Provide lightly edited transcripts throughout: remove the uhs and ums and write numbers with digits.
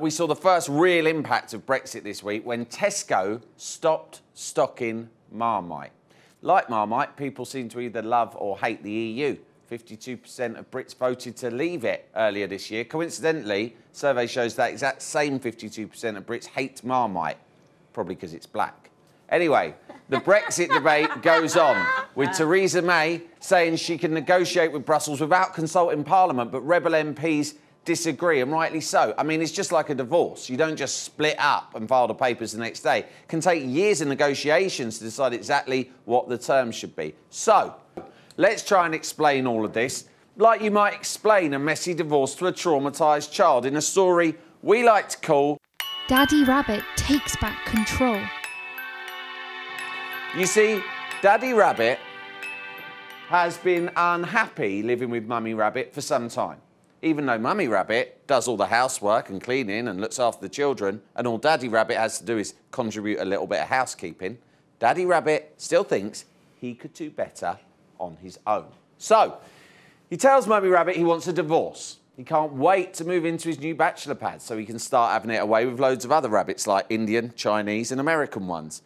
We saw the first real impact of Brexit this week when Tesco stopped stocking Marmite. Like Marmite, people seem to either love or hate the EU. 52% of Brits voted to leave it earlier this year. Coincidentally, survey shows that exact same 52% of Brits hate Marmite, probably because it's black. Anyway, the Brexit debate goes on, with Theresa May saying she can negotiate with Brussels without consulting Parliament, but rebel MPs disagree, and rightly so. I mean, it's just like a divorce. You don't just split up and file the papers the next day. It can take years of negotiations to decide exactly what the terms should be. So, let's try and explain all of this, like you might explain a messy divorce to a traumatised child in a story we like to call Daddy Rabbit Takes Back Control. You see, Daddy Rabbit has been unhappy living with Mummy Rabbit for some time. Even though Mummy Rabbit does all the housework and cleaning and looks after the children, and all Daddy Rabbit has to do is contribute a little bit of housekeeping, Daddy Rabbit still thinks he could do better on his own. So, he tells Mummy Rabbit he wants a divorce. He can't wait to move into his new bachelor pad so he can start having it away with loads of other rabbits like Indian, Chinese and American ones.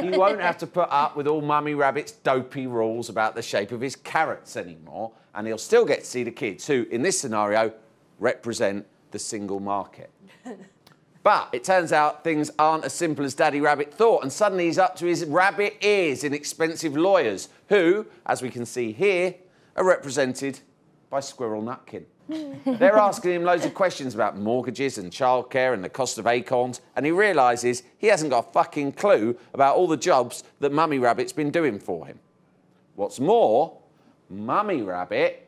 He won't have to put up with all Mummy Rabbit's dopey rules about the shape of his carrots anymore, and he'll still get to see the kids who, in this scenario, represent the single market. But it turns out things aren't as simple as Daddy Rabbit thought, and suddenly he's up to his rabbit ears in expensive lawyers who, as we can see here, are represented by Squirrel Nutkin. They're asking him loads of questions about mortgages and childcare and the cost of acorns, and he realises he hasn't got a fucking clue about all the jobs that Mummy Rabbit's been doing for him. What's more, Mummy Rabbit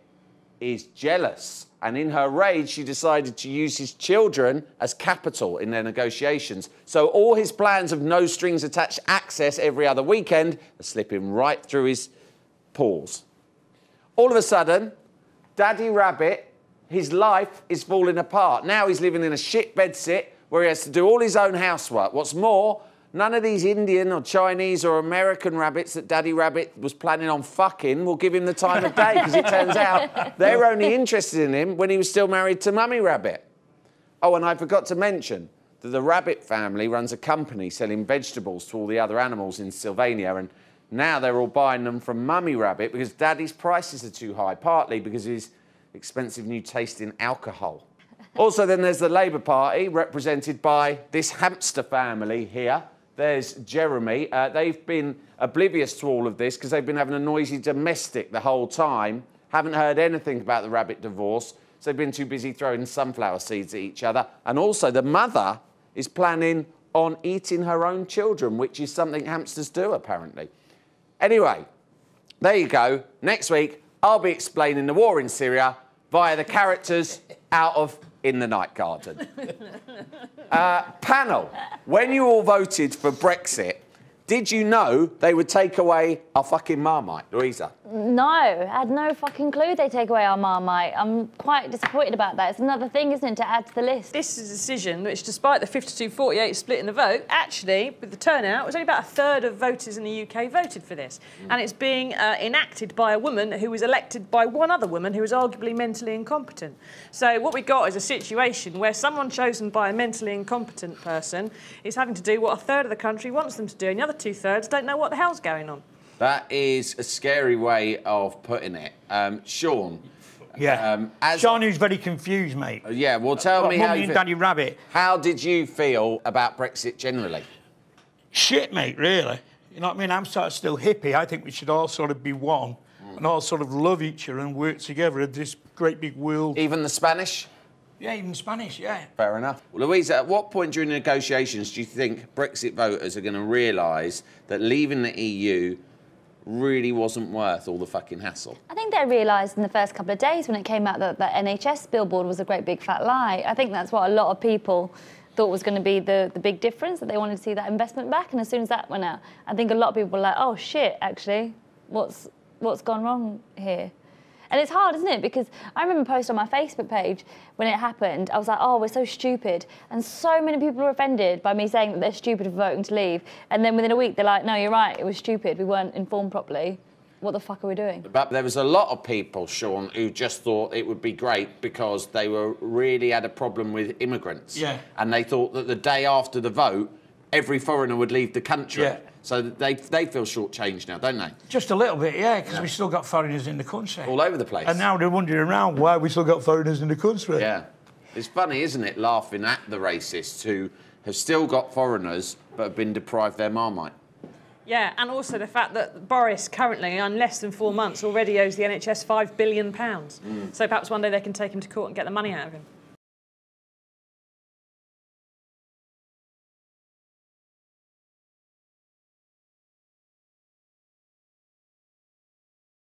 is jealous, and in her rage she decided to use his children as capital in their negotiations. So all his plans of no strings attached access every other weekend are slipping right through his paws. All of a sudden, Daddy Rabbit, his life is falling apart. Now he's living in a shit bedsit where he has to do all his own housework. What's more, none of these Indian or Chinese or American rabbits that Daddy Rabbit was planning on fucking will give him the time of day, because it turns out they're only interested in him when he was still married to Mummy Rabbit. Oh, and I forgot to mention that the Rabbit family runs a company selling vegetables to all the other animals in Sylvania, and now they're all buying them from Mummy Rabbit because Daddy's prices are too high, partly because he's expensive new tasting alcohol. Also, then there's the Labour Party, represented by this hamster family here. There's Jeremy. They've been oblivious to all of this because they've been having a noisy domestic the whole time. Haven't heard anything about the rabbit divorce, so they've been too busy throwing sunflower seeds at each other. And also, the mother is planning on eating her own children, which is something hamsters do, apparently. Anyway, there you go. Next week, I'll be explaining the war in Syria via the characters out of In the Night Garden. Panel, when you all voted for Brexit, did you know they would take away our fucking Marmite, Louisa? No, I had no fucking clue they'd take away our Marmite. I'm quite disappointed about that. It's another thing, isn't it, to add to the list? This is a decision which, despite the 52-48 split in the vote, actually, with the turnout, it was only about a third of voters in the UK voted for this. And it's being enacted by a woman who was elected by one other woman who was arguably mentally incompetent. So what we got is a situation where someone chosen by a mentally incompetent person is having to do what a third of the country wants them to do, and the other two-thirds don't know what the hell's going on. That is a scary way of putting it. Sean. Yeah. Sean, who's very confused, mate. Yeah, well, tell me how you feel. Daddy Rabbit. How did you feel about Brexit generally? Shit, mate, really. You know what I mean? I'm sort of still hippie. I think we should all sort of be one and all sort of love each other and work together in this great big world. Even the Spanish? Yeah, even Spanish, yeah. Fair enough. Well, Louisa, at what point during negotiations do you think Brexit voters are going to realise that leaving the EU really wasn't worth all the fucking hassle? I think they realised in the first couple of days when it came out that the NHS billboard was a great big fat lie. I think that's what a lot of people thought was going to be the big difference, that they wanted to see that investment back, and as soon as that went out, I think a lot of people were like, oh, shit, actually, what's gone wrong here? And it's hard, isn't it? Because I remember posting on my Facebook page when it happened, I was like, oh, we're so stupid. And so many people were offended by me saying that they're stupid for voting to leave. And then within a week, they're like, no, you're right, it was stupid, we weren't informed properly. what the fuck are we doing? But there was a lot of people, Sean, who just thought it would be great because they were really had a problem with immigrants. Yeah. And they thought that the day after the vote, every foreigner would leave the country. Yeah. So they feel shortchanged now, don't they? Just a little bit, yeah, because we've still got foreigners in the country. All over the place. And now they're wondering around why we still got foreigners in the country. Yeah. It's funny, isn't it, laughing at the racists who have still got foreigners but have been deprived their Marmite. Yeah, and also the fact that Boris currently, in less than 4 months, already owes the NHS £5 billion. Mm. So perhaps one day they can take him to court and get the money out of him.